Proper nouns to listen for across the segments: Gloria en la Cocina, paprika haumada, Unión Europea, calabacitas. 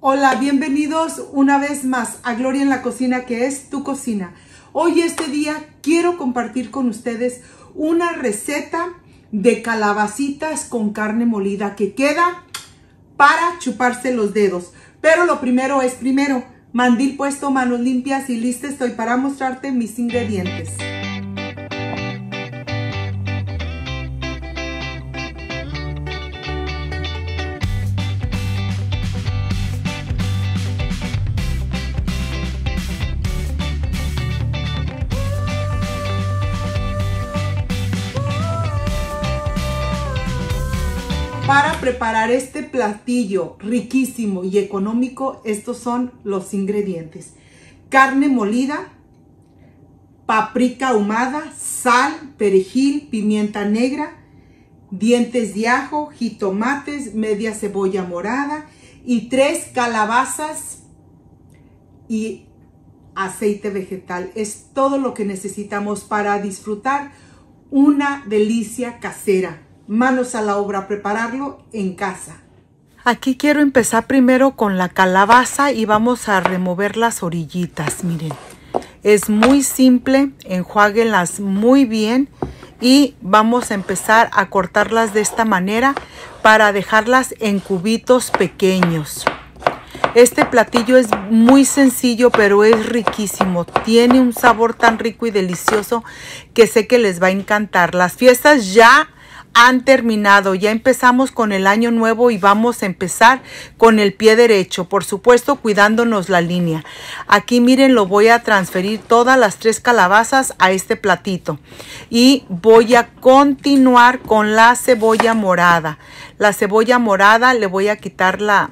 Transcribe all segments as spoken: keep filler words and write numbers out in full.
Hola, bienvenidos una vez más a Gloria en la Cocina, que es tu cocina. Hoy, este día, quiero compartir con ustedes una receta de calabacitas con carne molida que queda para chuparse los dedos. Pero lo primero es primero. Mandil puesto, manos limpias y lista estoy para mostrarte mis ingredientes. Para preparar este platillo riquísimo y económico, estos son los ingredientes. Carne molida, paprika ahumada, sal, perejil, pimienta negra, dientes de ajo, jitomates, media cebolla morada y tres calabazas y aceite vegetal. Es todo lo que necesitamos para disfrutar una delicia casera. Manos a la obra, prepararlo en casa. Aquí quiero empezar primero con la calabaza y vamos a remover las orillitas, miren. Es muy simple, enjuáguenlas muy bien y vamos a empezar a cortarlas de esta manera para dejarlas en cubitos pequeños. Este platillo es muy sencillo, pero es riquísimo. Tiene un sabor tan rico y delicioso que sé que les va a encantar. Las fiestas ya han terminado, ya empezamos con el año nuevo y vamos a empezar con el pie derecho, por supuesto cuidándonos la línea. Aquí miren, lo voy a transferir todas las tres calabazas a este platito y voy a continuar con la cebolla morada. La cebolla morada le voy a quitar la,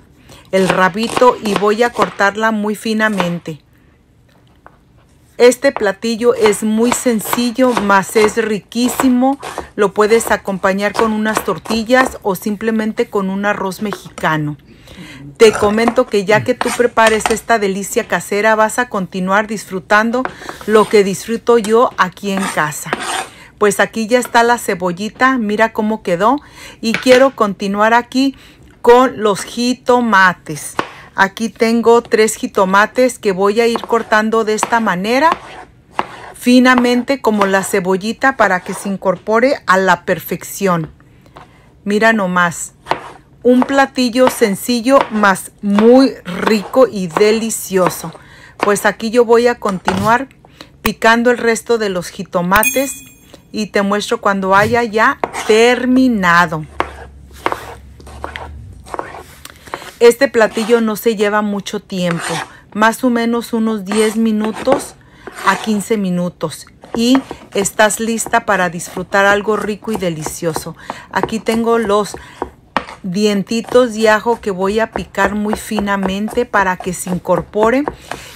el rabito y voy a cortarla muy finamente. Este platillo es muy sencillo, mas es riquísimo. Lo puedes acompañar con unas tortillas o simplemente con un arroz mexicano. Te comento que ya que tú prepares esta delicia casera, vas a continuar disfrutando lo que disfruto yo aquí en casa. Pues aquí ya está la cebollita, mira cómo quedó. Y quiero continuar aquí con los jitomates. Aquí tengo tres jitomates que voy a ir cortando de esta manera, finamente como la cebollita, para que se incorpore a la perfección. Mira nomás, un platillo sencillo, mas muy rico y delicioso. Pues aquí yo voy a continuar picando el resto de los jitomates y te muestro cuando haya ya terminado. Este platillo no se lleva mucho tiempo, más o menos unos diez minutos a quince minutos, y estás lista para disfrutar algo rico y delicioso. Aquí tengo los dientitos de ajo que voy a picar muy finamente para que se incorpore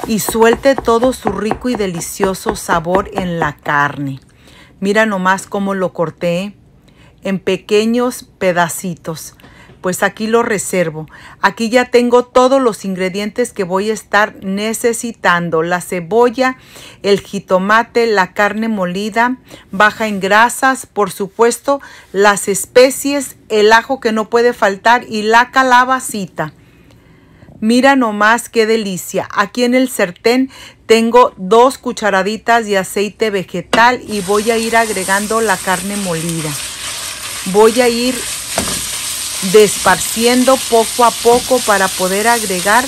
y suelte todo su rico y delicioso sabor en la carne. Mira nomás cómo lo corté en pequeños pedacitos. Pues aquí lo reservo. Aquí ya tengo todos los ingredientes que voy a estar necesitando. La cebolla, el jitomate, la carne molida, baja en grasas, por supuesto, las especies, el ajo que no puede faltar y la calabacita. Mira nomás qué delicia. Aquí en el sartén tengo dos cucharaditas de aceite vegetal y voy a ir agregando la carne molida. Voy a ir desparciendo poco a poco para poder agregar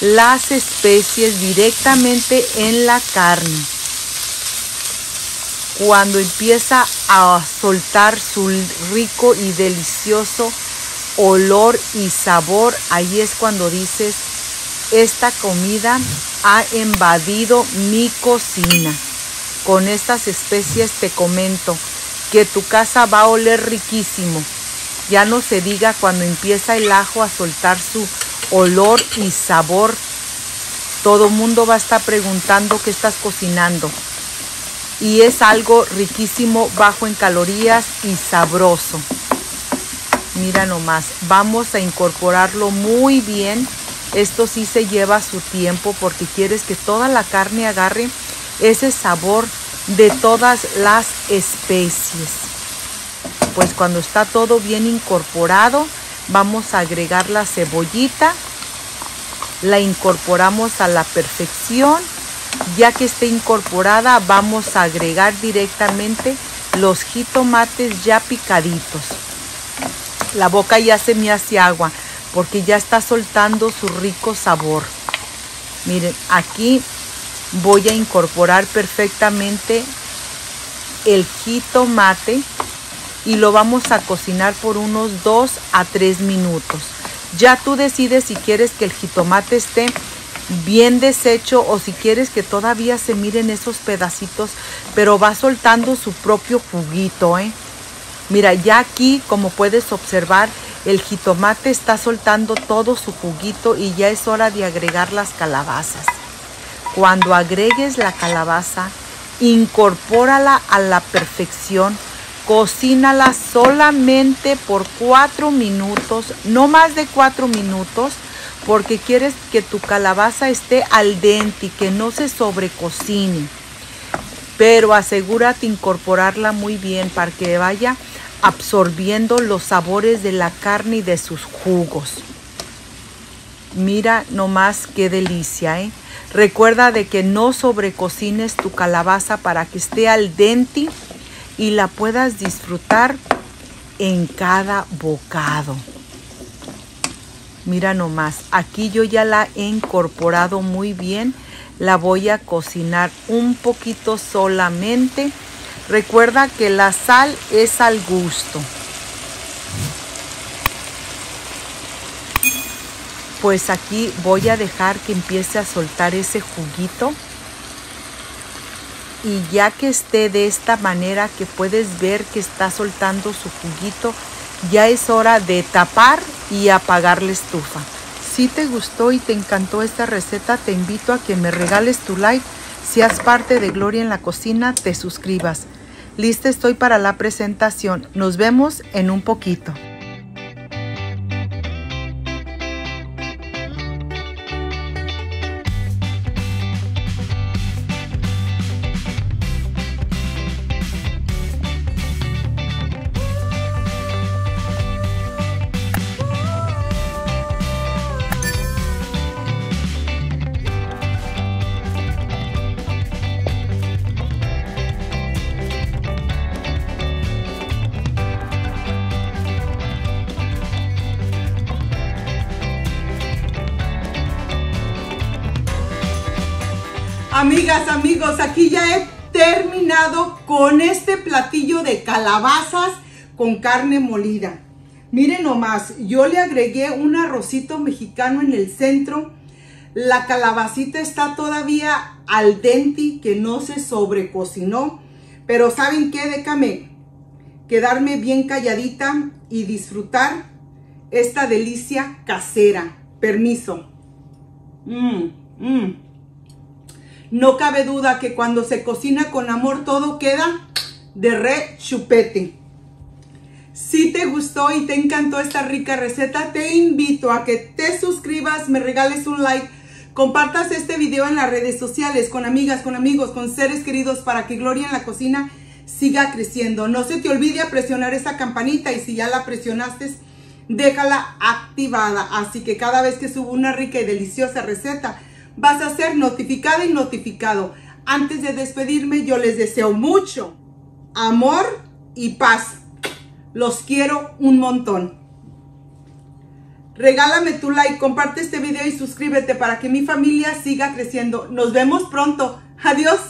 las especies directamente en la carne. Cuando empieza a soltar su rico y delicioso olor y sabor, ahí es cuando dices, esta comida ha invadido mi cocina. Con estas especies te comento que tu casa va a oler riquísimo. Ya no se diga cuando empieza el ajo a soltar su olor y sabor. Todo mundo va a estar preguntando qué estás cocinando. Y es algo riquísimo, bajo en calorías y sabroso. Mira nomás, vamos a incorporarlo muy bien. Esto sí se lleva su tiempo porque quieres que toda la carne agarre ese sabor de todas las especies. Pues cuando está todo bien incorporado, vamos a agregar la cebollita la incorporamos a la perfección. Ya que esté incorporada, vamos a agregar directamente los jitomates ya picaditos. La boca ya se me hace agua porque ya está soltando su rico sabor. Miren, aquí voy a incorporar perfectamente el jitomate y lo vamos a cocinar por unos dos a tres minutos. Ya tú decides si quieres que el jitomate esté bien deshecho o si quieres que todavía se miren esos pedacitos, pero va soltando su propio juguito, ¿eh? Mira, ya aquí, como puedes observar, el jitomate está soltando todo su juguito y ya es hora de agregar las calabazas. Cuando agregues la calabaza, incorpórala a la perfección. Cocínala solamente por cuatro minutos, no más de cuatro minutos, porque quieres que tu calabaza esté al dente y que no se sobrecocine. Pero asegúrate incorporarla muy bien para que vaya absorbiendo los sabores de la carne y de sus jugos. Mira nomás qué delicia, ¿eh? Recuerda de que no sobrecocines tu calabaza para que esté al dente y la puedas disfrutar en cada bocado. Mira nomás, aquí yo ya la he incorporado muy bien. La voy a cocinar un poquito solamente. Recuerda que la sal es al gusto. Pues aquí voy a dejar que empiece a soltar ese juguito. Y ya que esté de esta manera, que puedes ver que está soltando su juguito, ya es hora de tapar y apagar la estufa. Si te gustó y te encantó esta receta, te invito a que me regales tu like, seas parte de Gloria en la Cocina, te suscribas. Lista estoy para la presentación. Nos vemos en un poquito. Amigas, amigos, aquí ya he terminado con este platillo de calabazas con carne molida. Miren nomás, yo le agregué un arrocito mexicano en el centro. La calabacita está todavía al dente, que no se sobrecocinó. Pero ¿saben qué? Déjame quedarme bien calladita y disfrutar esta delicia casera. Permiso. Mmm, mmm. No cabe duda que cuando se cocina con amor todo queda de re chupete. Si te gustó y te encantó esta rica receta, te invito a que te suscribas, me regales un like, compartas este video en las redes sociales con amigas, con amigos, con seres queridos para que Gloria en la Cocina siga creciendo. No se te olvide presionar esa campanita y si ya la presionaste, déjala activada. Así que cada vez que subo una rica y deliciosa receta, vas a ser notificada y notificado. Antes de despedirme, yo les deseo mucho amor y paz. Los quiero un montón. Regálame tu like, comparte este video y suscríbete para que mi familia siga creciendo. Nos vemos pronto. Adiós.